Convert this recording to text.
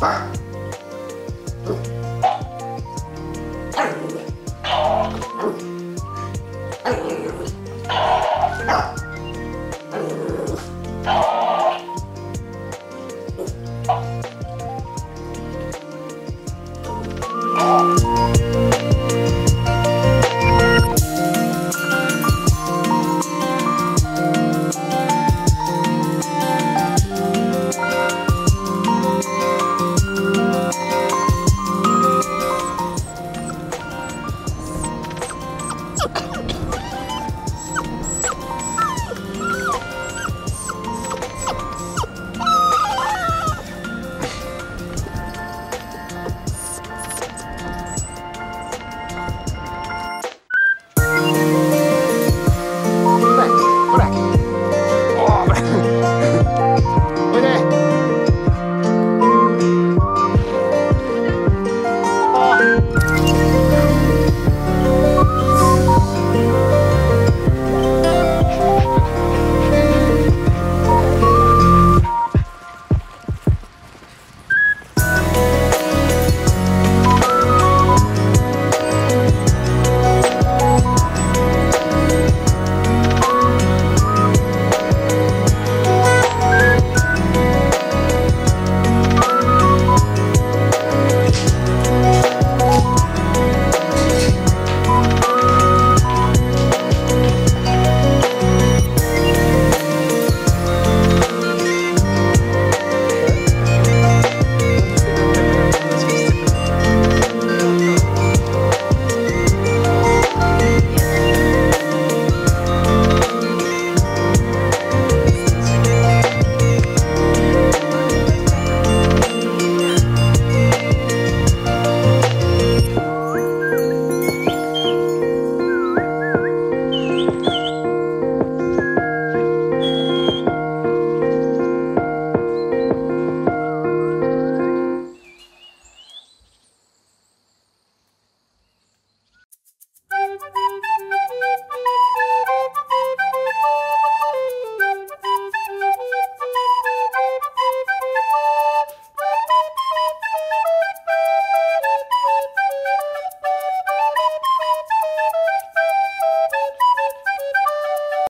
Bye.